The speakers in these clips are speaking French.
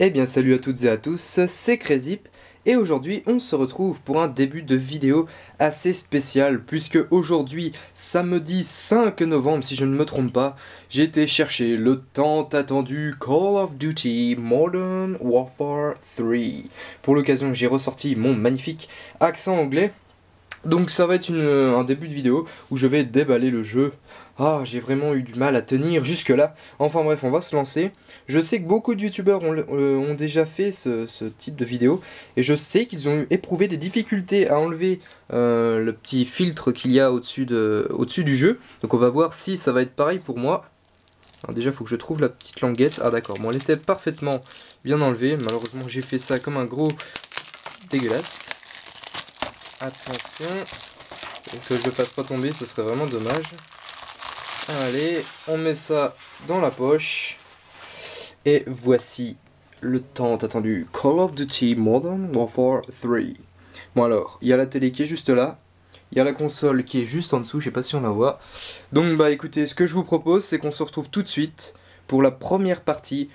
Eh bien salut à toutes et à tous, c'est Crézip et aujourd'hui on se retrouve pour un début de vidéo assez spécial puisque aujourd'hui, samedi 5 novembre si je ne me trompe pas, j'ai été chercher le tant attendu Call of Duty Modern Warfare 3. Pour l'occasion j'ai ressorti mon magnifique accent anglais, donc ça va être un début de vidéo où je vais déballer le jeu. Ah, j'ai vraiment eu du mal à tenir jusque là. Enfin bref, on va se lancer. Je sais que beaucoup de youtubeurs ont déjà fait ce type de vidéo. Et je sais qu'ils ont éprouvé des difficultés à enlever le petit filtre qu'il y a au-dessus du jeu. Donc on va voir si ça va être pareil pour moi. Alors déjà, il faut que je trouve la petite languette. Ah d'accord, bon, elle était parfaitement bien enlevée. Malheureusement, j'ai fait ça comme un gros dégueulasse. Attention. Que je ne fasse pas tomber, ce serait vraiment dommage. Allez, on met ça dans la poche. Et voici le tant attendu Call of Duty Modern Warfare 3. Bon alors, il y a la télé qui est juste là. Il y a la console qui est juste en dessous, je sais pas si on la voit. Donc bah écoutez, ce que je vous propose, c'est qu'on se retrouve tout de suite pour la première partie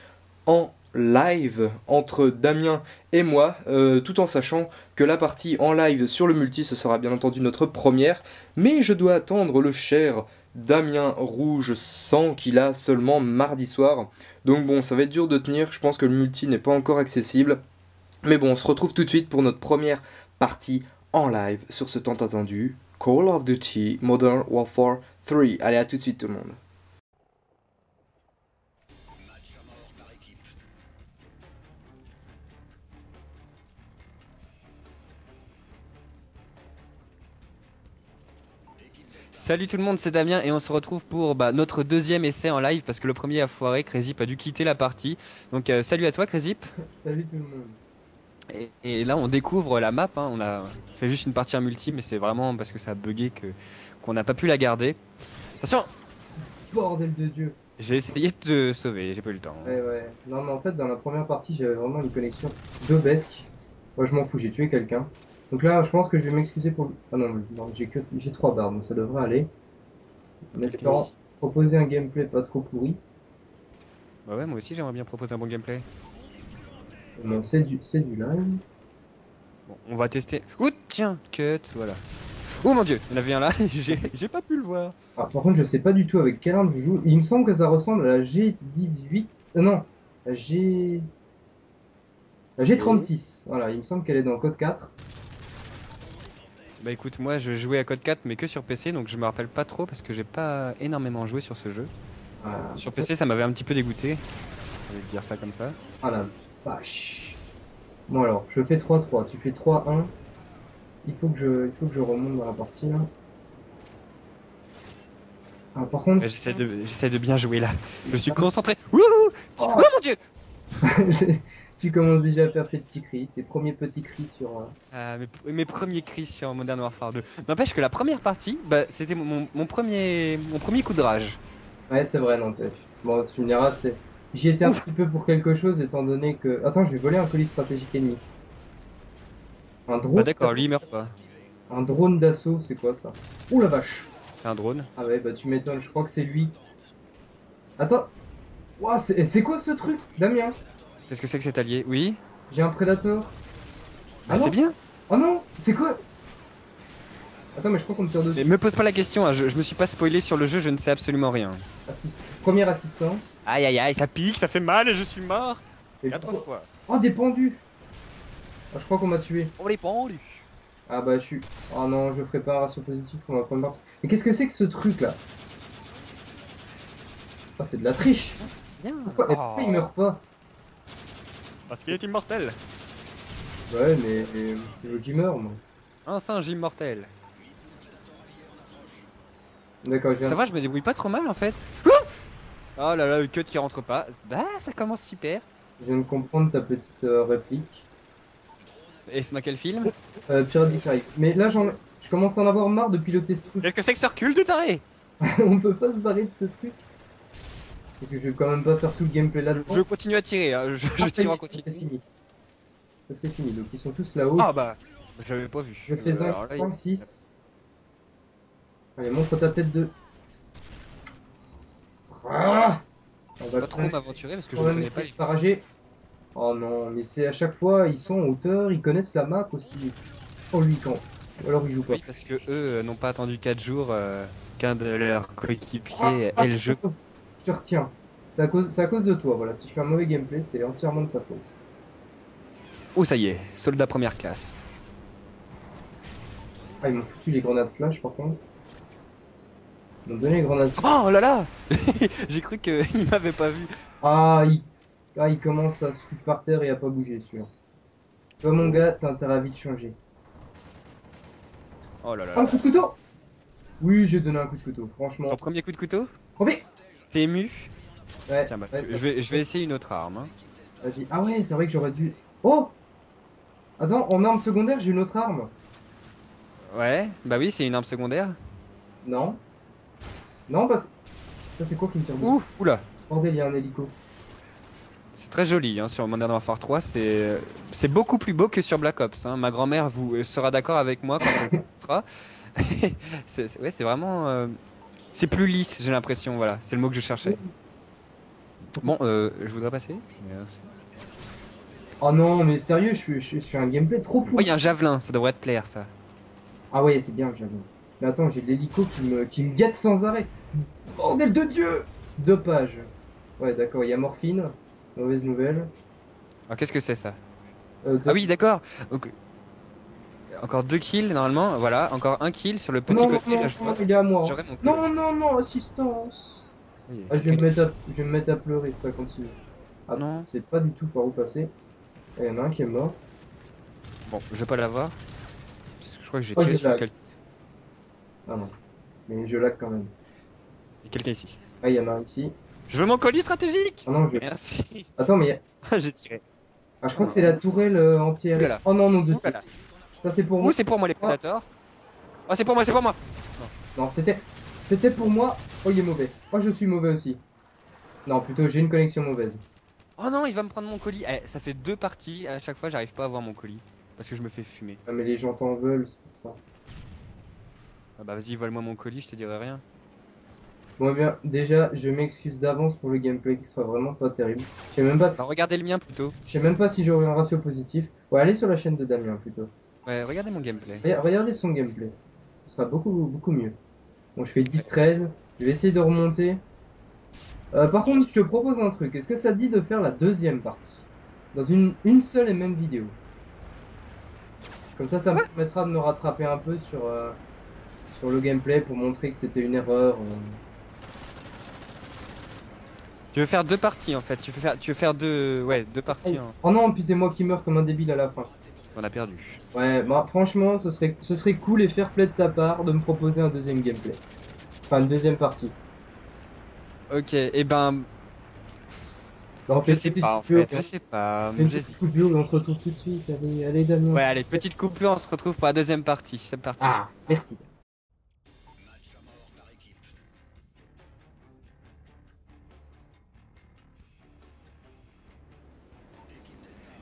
en live entre Damien et moi, tout en sachant que la partie en live sur le multi, ce sera bien entendu notre première. Mais je dois attendre le cher Damien Rouge 100 qu'il a seulement mardi soir. Donc bon, ça va être dur de tenir, je pense que le multi n'est pas encore accessible. Mais bon, on se retrouve tout de suite pour notre première partie en live sur ce tant attendu Call of Duty Modern Warfare 3. Allez, à tout de suite tout le monde. Salut tout le monde, c'est Damien et on se retrouve pour notre deuxième essai en live parce que le premier a foiré, Crézip a dû quitter la partie. Donc salut à toi Crézip. Salut tout le monde. Et là on découvre la map, hein. On a fait juste une partie en multi mais c'est vraiment parce que ça a bugué qu'on n'a pas pu la garder. Attention. Bordel de Dieu. J'ai essayé de te sauver, j'ai pas eu le temps. Ouais ouais, non mais en fait dans la première partie j'avais vraiment une connexion d'obesque. Moi je m'en fous, j'ai tué quelqu'un. Donc là, je pense que je vais m'excuser pour... Ah non j'ai 3 barres, donc ça devrait aller. En espérant proposer un gameplay pas trop pourri. Bah ouais, moi aussi j'aimerais bien proposer un bon gameplay. Non, c'est du live. Bon, on va tester... Ouh, tiens, cut, voilà. Oh mon dieu, il y en avait un là, j'ai pas pu le voir. Alors par contre, je sais pas du tout avec quelle arme je joue. Il me semble que ça ressemble à la G18... non, la G36. Voilà, il me semble qu'elle est dans CoD 4. Bah écoute, moi je jouais à CoD 4 mais que sur PC donc je me rappelle pas trop parce que j'ai pas énormément joué sur ce jeu. Sur PC ça m'avait un petit peu dégoûté, je vais dire ça comme ça. Ah la vache. Bon alors, je fais 3-3, tu fais 3-1. Il faut que je remonte dans la partie là. Ah par contre... J'essaie de bien jouer là, je suis concentré. Wouhou oh. Oh mon dieu. Tu commences déjà à faire tes petits cris, tes premiers petits cris sur... mes premiers cris sur Modern Warfare 2. N'empêche que la première partie, bah, c'était mon premier coup de rage. Ouais, c'est vrai, n'empêche. Bon, tu me diras, c'est... J'y étais un petit peu pour quelque chose, étant donné que... Attends, je vais voler un colis stratégique ennemi. Un drone... Bah d'accord, lui il meurt pas. Un drone d'assaut, c'est quoi ça? Ouh la vache. C'est un drone. Ah ouais, bah tu m'étonnes, je crois que c'est lui. Attends. Ouah, c'est quoi ce truc, Damien? Qu'est-ce que c'est que cet allié? Oui. J'ai un prédateur. Ah c'est bien. Oh non. C'est quoi? Attends mais je crois qu'on me tire dessus. Mais me pose pas la question, hein. je me suis pas spoilé sur le jeu, je ne sais absolument rien. Première assistance. Aïe aïe aïe, ça pique, ça fait mal et je suis mort. 4 fois. Oh des pendus. Ah, je crois qu'on m'a tué. Oh les pendus. Ah bah je suis... Oh non, je ferai pas un ratio positif pour ma première partie. Mais qu'est-ce que c'est que ce truc là? Oh c'est de la triche. Bien. Pourquoi il meurt pas? Parce qu'il est immortel. Ouais mais je veux qu'il meure moi. Un singe immortel. D'accord, ça va, je me débrouille pas trop mal en fait. Oh là là, le cut qui rentre pas. Bah ça commence super. Je viens de comprendre ta petite réplique. Et c'est dans quel film? Pirates des Caraïbes. Mais là je commence à en avoir marre de piloter ce truc. Qu'est-ce que c'est que ce recul de taré? On peut pas se barrer de ce truc. Que je vais quand même pas faire tout le gameplay là-dedans. Je continue à tirer, hein. je tire en continu. Ça c'est fini, donc ils sont tous là-haut. Ah bah, j'avais pas vu. Je fais 1, 5, 6. Allez, montre ta tête de... Ah, je vais pas trop m'aventurer parce que je ne connais pas les... Oh non, mais c'est à chaque fois, ils sont en hauteur, ils connaissent la map aussi. Oh lui, quand. Alors ils jouent pas. Oui, parce que eux n'ont pas attendu 4 jours qu'un de leurs coéquipiers ait le jeu. Je te retiens. C'est à cause de toi, voilà. Si je fais un mauvais gameplay, c'est entièrement de ta faute. Oh, ça y est, soldat première classe. Ah, ils m'ont foutu les grenades flash par contre. Ils m'ont donné les grenades flash. Oh là là. J'ai cru qu'il m'avait pas vu. Ah, il commence à se foutre par terre et à pas bouger, celui-là. Toi, mon gars, t'as intérêt à vite changer. Oh là là. Un coup de couteau. Oui, j'ai donné un coup de couteau, franchement. Ton premier coup de couteau. T'es ému. Ouais. Tiens, bah, ouais, je vais essayer une autre arme. Hein. Vas-y. Ah ouais, c'est vrai que j'aurais dû... Oh. Attends, en arme secondaire, j'ai une autre arme. Ouais, bah oui, c'est une arme secondaire. Non. Non, parce que... Ça, c'est quoi qui me tire? Ouf, oula. Bordel, il y a un hélico. C'est très joli, hein, sur Modern Warfare 3, c'est beaucoup plus beau que sur Black Ops. Hein. Ma grand-mère vous sera d'accord avec moi quand on sera. Ouais, c'est vraiment... C'est plus lisse, j'ai l'impression, voilà. C'est le mot que je cherchais. Bon, je voudrais passer. Merci. Oh non, mais sérieux, je suis un gameplay trop pourri. Oh, il y a un javelin, ça devrait te plaire, ça. Ah ouais, c'est bien le javelin. Mais attends, j'ai de l'hélico qui me gâte sans arrêt. Bordel de Dieu. Dopage. Ouais, d'accord, il y a morphine. Mauvaise nouvelle. Ah, qu'est-ce que c'est ça? Ah oui, d'accord. Okay. Encore 2 kills, normalement. Voilà, encore un kill sur le petit côté. Non, il est à moi. Non, assistance. Oui, ah, je vais me mettre à pleurer si ça continue. Ah non. C'est pas du tout par où passer. Il y en a un qui est mort. Bon, je vais pas l'avoir. Je crois que j'ai tiré sur quelqu'un. Ah non. Mais je lag quand même. Il y a quelqu'un ici. Ah, il y en a un ici. Je veux mon colis stratégique. Ah non, je... Merci. Attends, mais... Ah, j'ai tiré. Ah, je crois que c'est la tourelle anti-aérienne. Oh non, non, de suite. Ça, c'est pour moi. Ou c'est pour moi, les prédateurs. Oh, c'est pour moi, c'est pour moi. Non, c'était pour moi. Oh, il est mauvais. Oh, je suis mauvais aussi. Non, plutôt, j'ai une connexion mauvaise. Oh non, il va me prendre mon colis. Eh, ça fait 2 parties, à chaque fois j'arrive pas à avoir mon colis. Parce que je me fais fumer. Ah mais les gens t'en veulent, c'est pour ça. Ah bah vas-y, vole-moi mon colis, je te dirai rien. Bon eh bien, déjà, je m'excuse d'avance pour le gameplay qui sera vraiment pas terrible. Je sais même pas si... Alors, regardez le mien plutôt. Je sais même pas si j'aurai un ratio positif. Ouais, allez sur la chaîne de Damien plutôt. Ouais, regardez mon gameplay. Regardez son gameplay. Ce sera beaucoup mieux. Bon, je fais 10-13. Je vais essayer de remonter. Par contre, je te propose un truc. Est-ce que ça te dit de faire la deuxième partie? Dans une seule et même vidéo. Comme ça, ça me permettra de me rattraper un peu sur le gameplay pour montrer que c'était une erreur. Tu veux faire 2 parties en fait. Tu veux faire 2... Ouais, 2 parties. Hein. Oh non, puis c'est moi qui meurs comme un débile à la fin. On a perdu. Ouais, bah franchement, ce serait cool et fair play de ta part de me proposer un deuxième gameplay. Enfin, une deuxième partie. Ok, et ben... Non, je sais pas en fait, je sais pas. Une petite coupure, on se retrouve tout de suite, allez Damien. Ouais, allez, petite coupure, on se retrouve pour la deuxième partie. Ah, merci.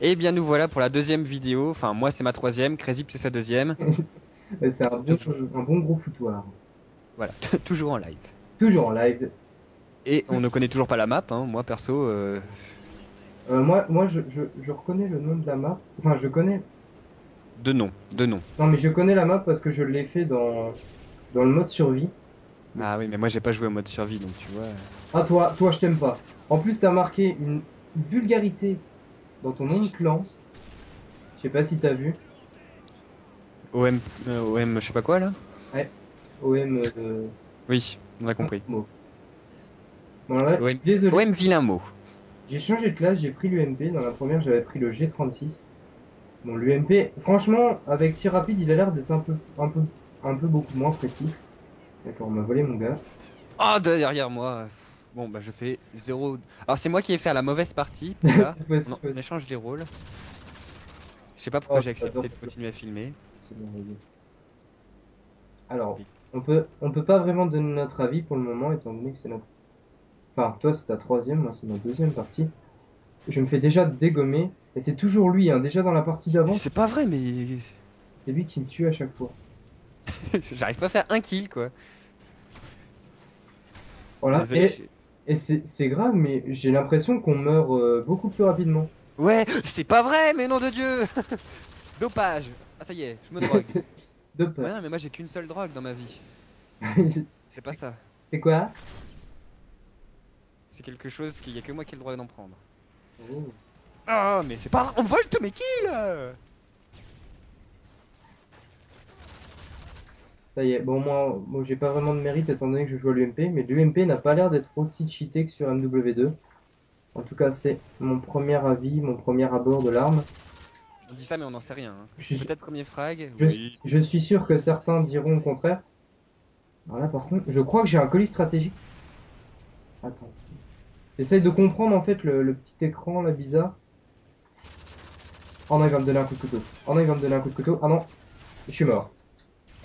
Et bien nous voilà pour la deuxième vidéo, enfin moi c'est ma troisième, Crézip c'est sa deuxième. C'est un bon gros foutoir. Voilà, toujours en live. Toujours en live. Et on ne connaît toujours pas la map, hein. Moi perso... Moi je reconnais le nom de la map, enfin je connais... De nom. Non mais je connais la map parce que je l'ai fait dans le mode survie. Ah oui mais moi j'ai pas joué au mode survie donc tu vois... Ah toi je t'aime pas. En plus t'as marqué une vulgarité dans ton nom de clan. Je sais pas si t'as vu. OM je sais pas quoi là. Ouais, OM... Oui, on a compris. Ouais, désolé. OM vilain mot. J'ai changé de classe, j'ai pris l'UMP. Dans la première, j'avais pris le G36. Bon, l'UMP, franchement, avec tir rapide, il a l'air d'être un peu beaucoup moins précis. D'accord, on m'a volé mon gars. Ah, derrière moi. Bon, bah je fais 0. Alors c'est moi qui ai fait la mauvaise partie. Là. On échange les rôles. Je sais pas pourquoi j'ai accepté de continuer à filmer. C'est bien. Alors, on peut pas vraiment donner notre avis pour le moment, étant donné que c'est notre... Enfin, toi c'est ta troisième, moi c'est ma deuxième partie. Je me fais déjà dégommer. Et c'est toujours lui, hein, déjà dans la partie d'avant. C'est pas vrai, mais... C'est lui qui me tue à chaque fois. J'arrive pas à faire un kill, quoi. Voilà, désolé, et c'est grave, mais j'ai l'impression qu'on meurt beaucoup plus rapidement. Ouais, c'est pas vrai, mais nom de Dieu. Dopage. Ah ça y est, je me drogue. Dopage. Ouais, non, mais moi j'ai qu'une seule drogue dans ma vie. C'est pas ça. C'est quoi? C'est quelque chose qu'il y a que moi qui ai le droit d'en prendre. Oh. Ah mais c'est pas... On vole tous mes kills. Ça y est, bon moi j'ai pas vraiment de mérite étant donné que je joue à l'UMP, mais l'UMP n'a pas l'air d'être aussi cheaté que sur MW2. En tout cas c'est mon premier avis, mon premier abord de l'arme. On dit ça mais on n'en sait rien, hein. Peut-être premier frag. Je suis sûr que certains diront le contraire. Alors là par contre, je crois que j'ai un colis stratégique. Attends. J'essaye de comprendre en fait le petit écran là bizarre. Oh non il va me donner un coup de couteau. Oh non il va me donner un coup de couteau. Ah non, je suis mort.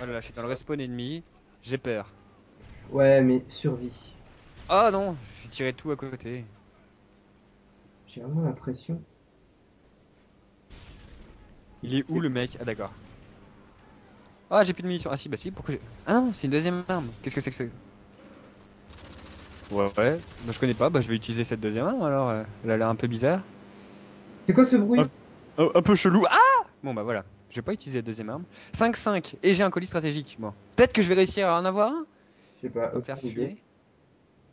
Oh là là, je suis dans le respawn ennemi, j'ai peur. Ouais, mais survie. Ah non, j'ai tiré tout à côté. J'ai vraiment l'impression. Il est où le mec? Ah d'accord. Ah j'ai plus de munitions. Ah si, bah si, pourquoi j'ai... Ah non, c'est une deuxième arme. Qu'est-ce que c'est que ça? Ouais, ouais. Bah je connais pas, bah je vais utiliser cette deuxième arme alors. Elle a l'air un peu bizarre. C'est quoi ce bruit? Un peu chelou. Ah! Bon bah voilà. J'ai pas utilisé la deuxième arme. 5-5 et j'ai un colis stratégique. Bon. Peut-être que je vais réussir à en avoir un. Je sais pas. Me faire fumer.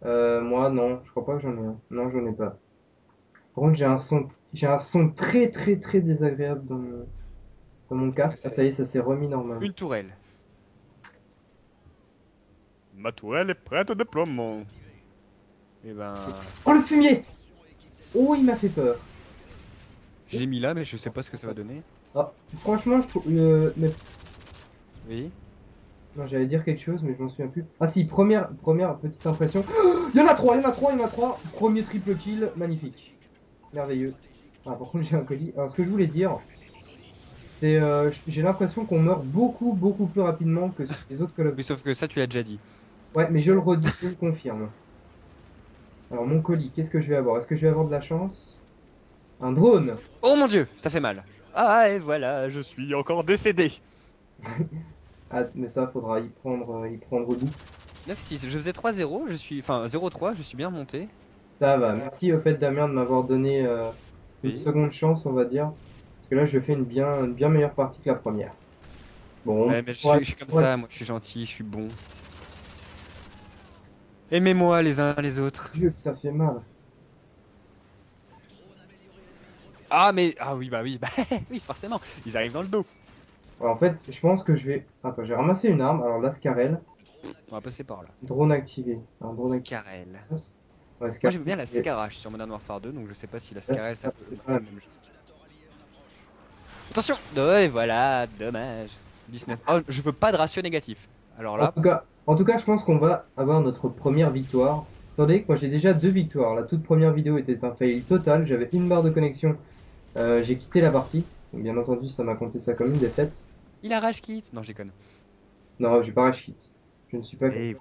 Moi non, je crois pas que j'en ai un. Non, j'en ai pas. Par contre, j'ai un son très désagréable dans mon casque. Ah, ça y est, ça s'est remis normal. Une tourelle. Ma tourelle est prête au déploiement. Et ben. Oh le fumier. Oh il m'a fait peur. J'ai mis là, mais je sais pas ce que ça va donner. Ah, franchement, je trouve. Mais... Oui. Non, j'allais dire quelque chose, mais je m'en souviens plus. Ah, si, première petite impression. Oh, il y en a trois. Premier triple kill, magnifique. Merveilleux. Ah, par contre, j'ai un colis. Alors, ce que je voulais dire, c'est. J'ai l'impression qu'on meurt beaucoup plus rapidement que sur les autres Call of Duty. Oui, sauf que ça, tu l'as déjà dit. Ouais, mais je le redis, je le confirme. Alors, mon colis, qu'est-ce que je vais avoir? Est-ce que je vais avoir de la chance? Un drone. Oh mon Dieu, ça fait mal. Ah et voilà, je suis encore décédé. Ah mais ça faudra y prendre goût. 9-6, je faisais 3-0, je suis... Enfin 0-3, je suis bien monté. Ça va, merci au fait Damien de m'avoir donné une seconde chance on va dire. Parce que là je fais une bien meilleure partie que la première. Bon. Ouais, mais je suis comme ça, moi je suis gentil, je suis bon. Aimez-moi les uns les autres. Dieu que ça fait mal. Ah mais... Ah oui, bah oui, bah oui, forcément, ils arrivent dans le dos. Alors, en fait, je pense que je vais... Attends, j'ai ramassé une arme, alors là, SCAR-L. On va passer par là. Drone activé. Un drone SCAR-L. Activé. Ouais, SCAR-L. Moi, j'aime bien la SCAR-H sur Modern Warfare 2, donc je sais pas si la SCAR-L, ça peut... Pas la même chose. Attention. Ouais, voilà, dommage. 19. Oh, je veux pas de ratio négatif. Alors là... En tout cas, je pense qu'on va avoir notre première victoire. Attendez, moi, j'ai déjà 2 victoires. La toute première vidéo était un fail total, j'avais une barre de connexion... j'ai quitté la partie, donc bien entendu ça m'a compté ça comme une défaite. Il a rage quit. Non j'ai connu. Non j'ai pas rage quit. Je ne suis pas hey.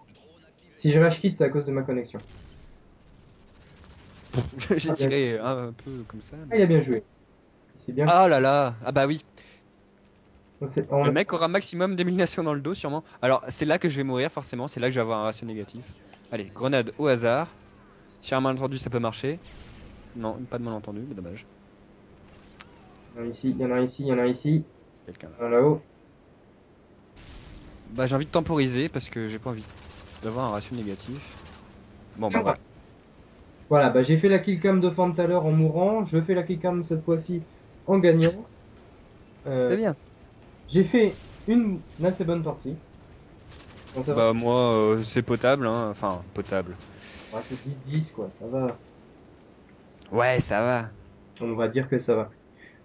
Si je rage quit c'est à cause de ma connexion. J'ai tiré un peu comme ça. Mais... Ah, il a bien joué. C'est bien. Ah là là. Ah bah oui. Le mec aura maximum d'élimination dans le dos sûrement. Alors c'est là que je vais mourir forcément, c'est là que je vais avoir un ratio négatif. Allez, grenade au hasard. Si un malentendu ça peut marcher. Non, pas de malentendu, mais dommage. Il y en a ici. Quelqu'un là-haut. Bah j'ai envie de temporiser parce que j'ai pas envie d'avoir un ratio négatif. Bon bah voilà. Voilà, bah j'ai fait la killcam de fin de tout à l'heure en mourant, je fais la killcam cette fois-ci en gagnant. C'est bien. J'ai fait une assez bonne partie. Bon, ça bah va. Moi c'est potable, hein. Enfin potable. Ouais, c'est 10-10 quoi, ça va. Ouais ça va. On va dire que ça va.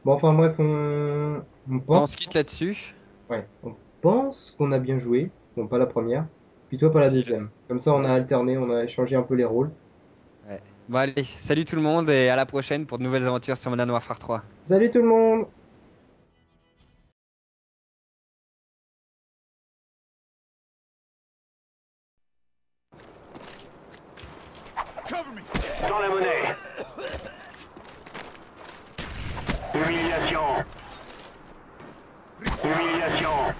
Bon, enfin bref, on se quitte là-dessus. Ouais, on pense qu'on a bien joué. Bon, pas la première, puis toi pas la deuxième. Comme ça, on a alterné, on a échangé un peu les rôles. Ouais. Bon, allez, salut tout le monde et à la prochaine pour de nouvelles aventures sur Modern Warfare 3. Salut tout le monde! Dans la monnaie! Humiliation.